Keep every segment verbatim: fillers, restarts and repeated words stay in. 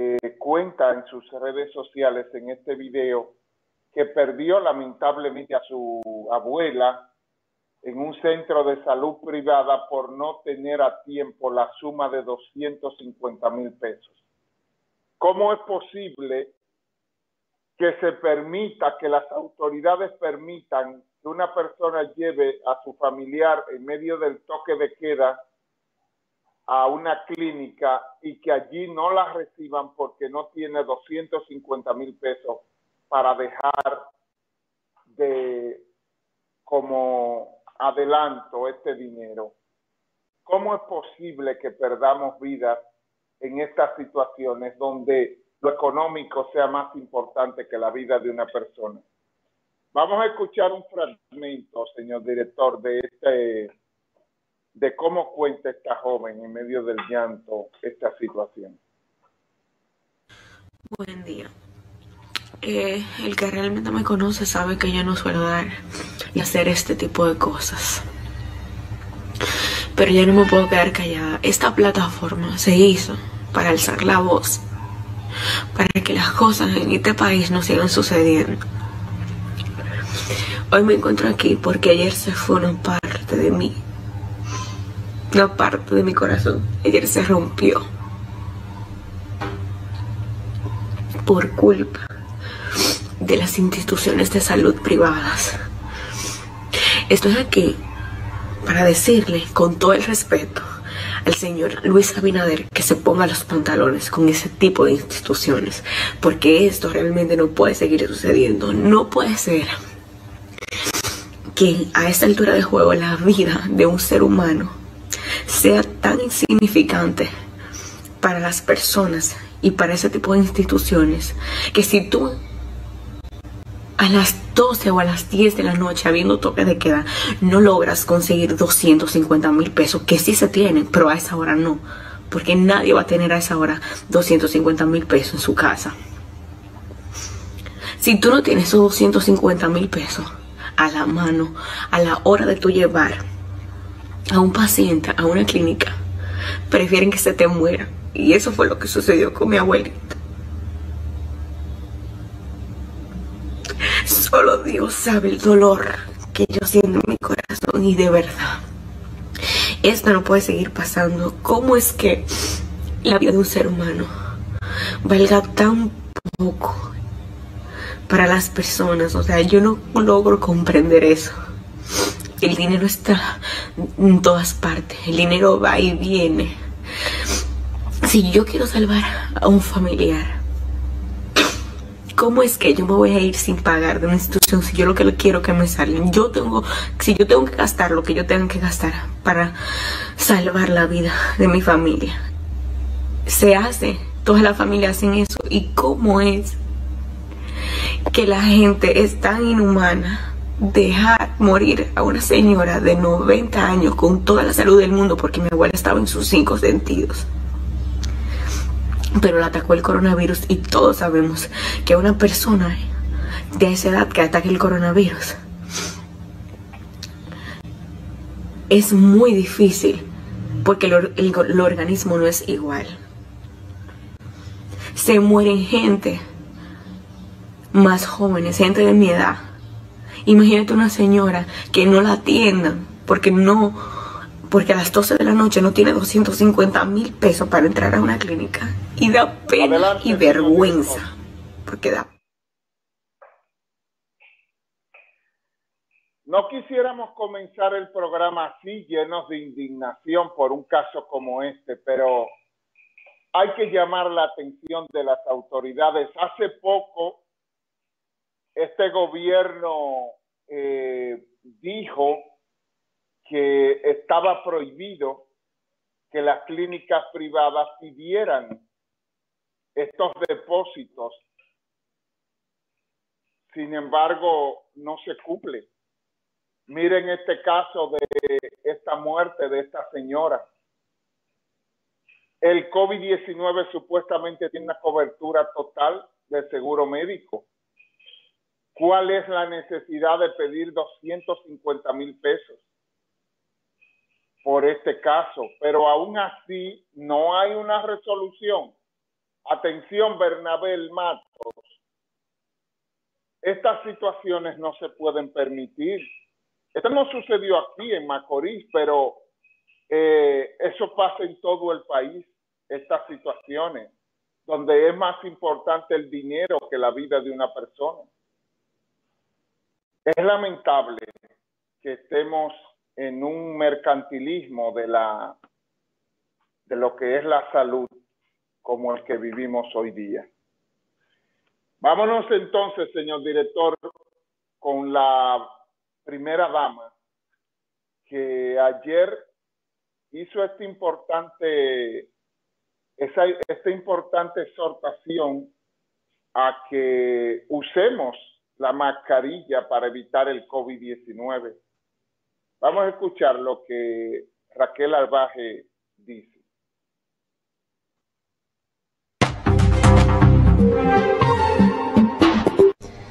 eh, cuenta en sus redes sociales en este video que perdió lamentablemente a su abuela en un centro de salud privada por no tener a tiempo la suma de doscientos cincuenta mil pesos. ¿Cómo es posible que se permita, que las autoridades permitan que una persona lleve a su familiar en medio del toque de queda a una clínica y que allí no la reciban porque no tiene doscientos cincuenta mil pesos para dejar de como adelanto este dinero? ¿Cómo es posible que perdamos vidas en estas situaciones donde lo económico sea más importante que la vida de una persona? Vamos a escuchar un fragmento, señor director, de este, de cómo cuenta esta joven en medio del llanto esta situación. Buen día. Eh, el que realmente me conoce sabe que yo no suelo dar y hacer este tipo de cosas. Pero yo no me puedo quedar callada. Esta plataforma se hizo para alzar la voz, para que las cosas en este país no sigan sucediendo. Hoy me encuentro aquí porque ayer se fue una parte de mí, una parte de mi corazón. Ayer se rompió por culpa de las instituciones de salud privadas. Estoy aquí para decirle con todo el respeto al señor Luis Abinader que se ponga los pantalones con ese tipo de instituciones, porque esto realmente no puede seguir sucediendo. No puede ser que a esta altura de juego la vida de un ser humano sea tan insignificante para las personas y para ese tipo de instituciones, que si tú a las doce o a las diez de la noche, habiendo toque de queda, no logras conseguir doscientos cincuenta mil pesos, que sí se tienen, pero a esa hora no, porque nadie va a tener a esa hora doscientos cincuenta mil pesos en su casa. Si tú no tienes esos doscientos cincuenta mil pesos a la mano, a la hora de tú llevar a un paciente a una clínica, prefieren que se te muera. Y eso fue lo que sucedió con mi abuelita. Solo Dios sabe el dolor que yo siento en mi corazón, y de verdad, esto no puede seguir pasando. ¿Cómo es que la vida de un ser humano valga tan poco para las personas? O sea, yo no logro comprender eso. El dinero está en todas partes, el dinero va y viene. Si yo quiero salvar a un familiar, ¿cómo es que yo me voy a ir sin pagar de una institución si yo lo que quiero que me salgan? Yo tengo, si yo tengo que gastar lo que yo tenga que gastar para salvar la vida de mi familia, se hace, toda la familia hacen eso. ¿Y cómo es que la gente es tan inhumana dejar morir a una señora de noventa años con toda la salud del mundo? Porque mi abuela estaba en sus cinco sentidos, pero la atacó el coronavirus, y todos sabemos que una persona de esa edad que ataque el coronavirus es muy difícil, porque el, or el, el organismo no es igual. Se mueren gente más jóvenes, gente de mi edad. Imagínate una señora que no la atiendan porque no... porque a las doce de la noche no tiene doscientos cincuenta mil pesos para entrar a una clínica. Y da pena. Adelante, y vergüenza. Porque da... No quisiéramos comenzar el programa así, llenos de indignación por un caso como este, pero hay que llamar la atención de las autoridades. Hace poco, este gobierno eh, dijo que estaba prohibido que las clínicas privadas pidieran estos depósitos. Sin embargo, no se cumple. Miren este caso de esta muerte de esta señora. El COVID diecinueve supuestamente tiene una cobertura total del seguro médico. ¿Cuál es la necesidad de pedir doscientos cincuenta mil pesos? Por este caso, pero aún así no hay una resolución. Atención, Bernabé Matos. Estas situaciones no se pueden permitir. Esto no sucedió aquí en Macorís, pero eh, eso pasa en todo el país, estas situaciones, donde es más importante el dinero que la vida de una persona. Es lamentable que estemos en un mercantilismo de, la, de lo que es la salud como el que vivimos hoy día. Vámonos entonces, señor director, con la primera dama, que ayer hizo este importante, esa, esta importante exhortación a que usemos la mascarilla para evitar el COVID diecinueve. Vamos a escuchar lo que Raquel Albaje dice.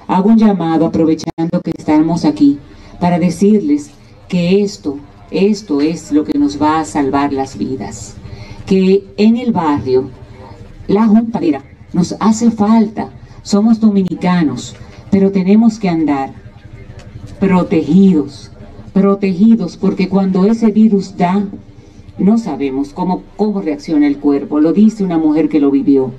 Hago un llamado aprovechando que estamos aquí para decirles que esto, esto es lo que nos va a salvar las vidas. Que en el barrio, la juntadera nos hace falta, somos dominicanos, pero tenemos que andar protegidos, protegidos, porque cuando ese virus da, no sabemos cómo, cómo reacciona el cuerpo. Lo dice una mujer que lo vivió.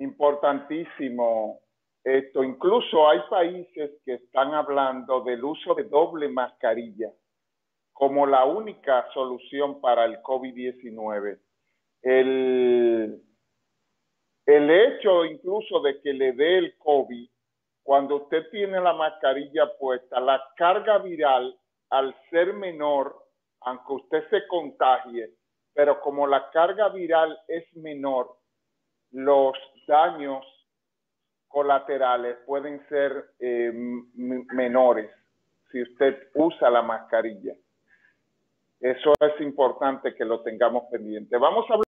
Importantísimo esto. Incluso hay países que están hablando del uso de doble mascarilla como la única solución para el COVID diecinueve. El, el hecho incluso de que le dé el COVID, cuando usted tiene la mascarilla puesta, la carga viral, al ser menor, aunque usted se contagie, pero como la carga viral es menor, los daños colaterales pueden ser eh, menores si usted usa la mascarilla. Eso es importante que lo tengamos pendiente. Vamos a hablar